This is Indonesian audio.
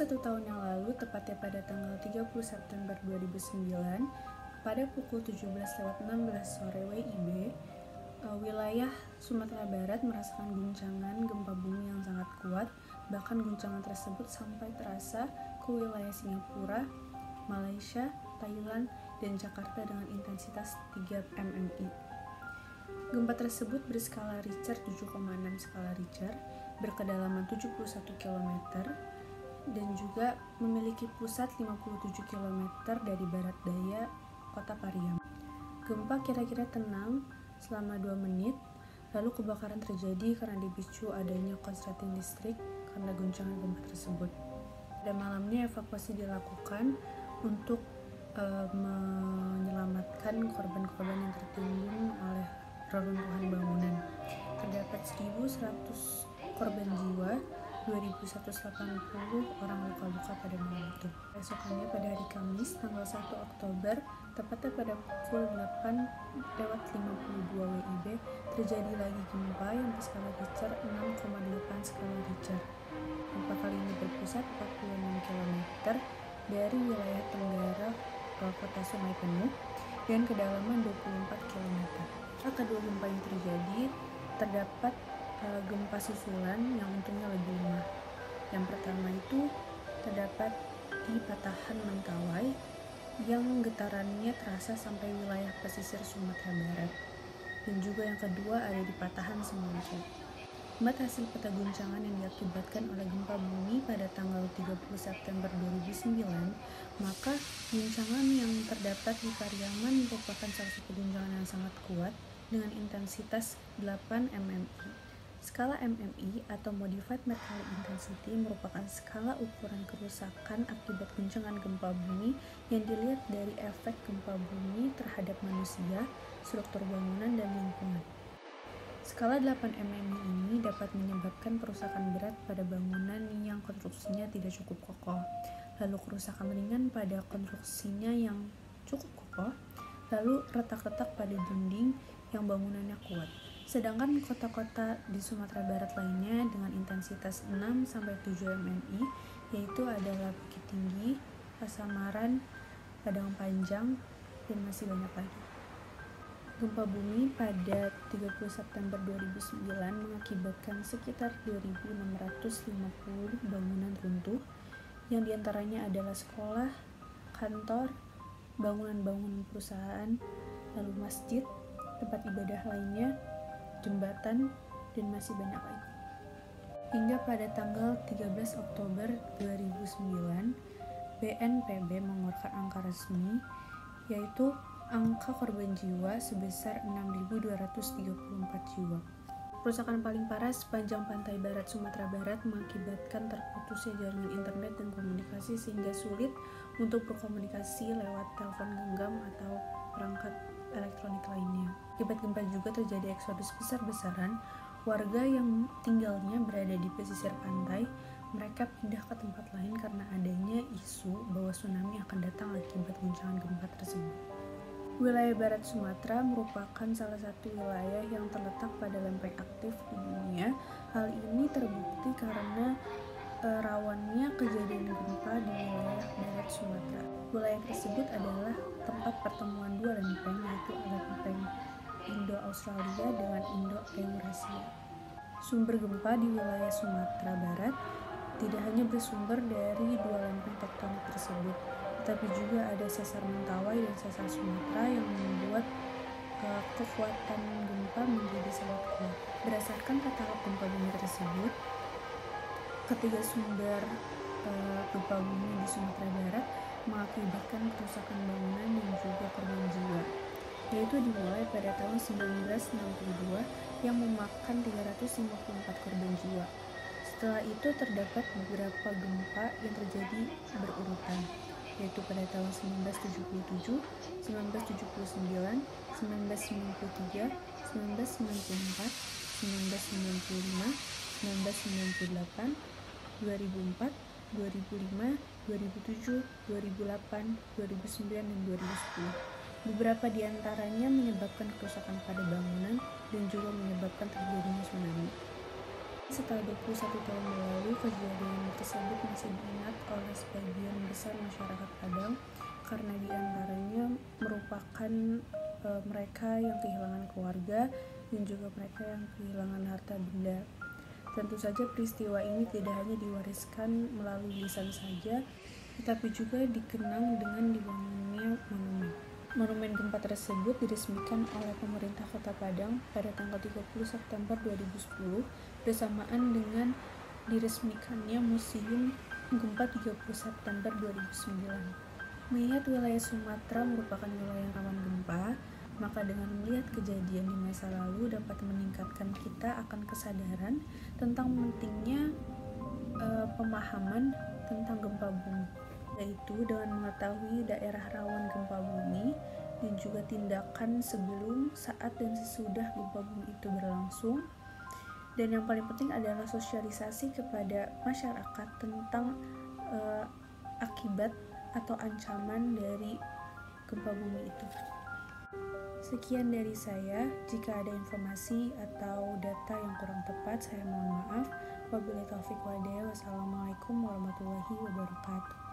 1 tahun yang lalu, tepatnya pada tanggal 30 September 2009, pada pukul 17.16 sore WIB, wilayah Sumatera Barat merasakan guncangan gempa bumi yang sangat kuat. Bahkan guncangan tersebut sampai terasa ke wilayah Singapura, Malaysia, Thailand, dan Jakarta dengan intensitas 3 MMI. Gempa tersebut berskala Richter 7,6 skala Richter, berkedalaman 71 km, dan juga memiliki pusat 57 km dari barat daya kota Pariaman. Gempa kira-kira tenang selama 2 menit, lalu kebakaran terjadi karena dipicu adanya korsleting listrik karena guncangan gempa tersebut. Pada malamnya evakuasi dilakukan untuk menyelamatkan korban-korban yang tertimbun oleh reruntuhan bangunan. Terdapat 1.100 korban jiwa, 2.180 orang luka-luka pada malam itu. Besokannya pada hari Kamis, tanggal 1 Oktober, tepatnya pada pukul 8.52 WIB, terjadi lagi gempa yang berskala Richter 6,8 skala Richter. Gempa kali ini berpusat 46 km dari wilayah tenggara kota Sungai Penuh dan kedalaman 24 km. Kedua gempa yang terjadi terdapat gempa susulan yang untungnya lebih lemah. Yang pertama itu terdapat di patahan Mentawai yang getarannya terasa sampai wilayah pesisir Sumatera Barat, dan juga yang kedua ada di patahan Semangat. Akibat hasil peta guncangan yang diakibatkan oleh gempa bumi pada tanggal 30 September 2009, maka guncangan yang terdapat di Pariaman merupakan salah satu guncangan yang sangat kuat dengan intensitas 8 MMI. Skala MMI atau Modified Mercalli Intensity merupakan skala ukuran kerusakan akibat guncangan gempa bumi yang dilihat dari efek gempa bumi terhadap manusia, struktur bangunan, dan lingkungan. Skala 8 MMI ini dapat menyebabkan kerusakan berat pada bangunan yang konstruksinya tidak cukup kokoh, lalu kerusakan ringan pada konstruksinya yang cukup kokoh, lalu retak-retak pada dinding yang bangunannya kuat. Sedangkan kota-kota di Sumatera Barat lainnya dengan intensitas 6-7 MMI, yaitu adalah Bukit Tinggi, Pasaman, Padang Panjang, dan masih banyak lagi. Gempa bumi pada 30 September 2009 mengakibatkan sekitar 2.650 bangunan runtuh, yang diantaranya adalah sekolah, kantor, bangunan-bangunan perusahaan, lalu masjid, tempat ibadah lainnya, jembatan, dan masih banyak lagi. Hingga pada tanggal 13 Oktober 2009, BNPB mengeluarkan angka resmi, yaitu angka korban jiwa sebesar 6.234 jiwa. Kerusakan paling parah sepanjang pantai barat Sumatera Barat mengakibatkan terputusnya jaringan internet dan komunikasi sehingga sulit untuk berkomunikasi lewat telepon genggam atau perangkat elektronik lainnya. Akibat gempa juga terjadi eksodus besar-besaran. Warga yang tinggalnya berada di pesisir pantai, mereka pindah ke tempat lain karena adanya isu bahwa tsunami akan datang akibat guncangan gempa tersebut. Wilayah barat Sumatera merupakan salah satu wilayah yang terletak pada lempeng aktif di dunia. Hal ini terbukti karena rawannya kejadian gempa di wilayah barat Sumatera. Wilayah tersebut adalah tempat pertemuan dua lempeng, yaitu lempeng Indo-Australia dengan Indo-Eurasia. Sumber gempa di wilayah Sumatera Barat tidak hanya bersumber dari dua lempeng tektonik tersebut, tetapi juga ada sesar Mentawai dan sesar Sumatera yang membuat kekuatan gempa menjadi sangat kuat. Berdasarkan tahap gempa bumi tersebut, ketiga sumber gempa bumi di Sumatera Barat mengakibatkan kerusakan bangunan dan juga korban jiwa, yaitu dimulai pada tahun 1962 yang memakan 354 korban jiwa. Setelah itu terdapat beberapa gempa yang terjadi berurutan, yaitu pada tahun 1977, 1979, 1993, 1994, 1995, 1998, 2004, 2005, 2007, 2008, 2009, dan 2010. Beberapa di antaranya menyebabkan kerusakan pada bangunan dan juga menyebabkan terjadinya tsunami. Setelah 21 tahun lalu, kejadian tersebut masih diingat oleh sebagian besar masyarakat Padang karena diantaranya merupakan mereka yang kehilangan keluarga dan juga mereka yang kehilangan harta benda. Tentu saja peristiwa ini tidak hanya diwariskan melalui lisan saja, tetapi juga dikenang dengan dibangunnya monumen. Monumen gempa tersebut diresmikan oleh pemerintah Kota Padang pada tanggal 30 September 2010 bersamaan dengan diresmikannya Museum Gempa 30 September 2009. Melihat wilayah Sumatera merupakan wilayah rawan gempa, maka dengan melihat kejadian di masa lalu dapat meningkatkan kita akan kesadaran tentang pentingnya pemahaman tentang gempa bumi, yaitu dengan mengetahui daerah rawan gempa bumi dan juga tindakan sebelum, saat, dan sesudah gempa bumi itu berlangsung. Dan yang paling penting adalah sosialisasi kepada masyarakat tentang akibat atau ancaman dari gempa bumi itu. Sekian dari saya. Jika ada informasi atau data yang kurang tepat, saya mohon maaf. Wabillahi taufiq wal hidayah. Wassalamualaikum warahmatullahi wabarakatuh.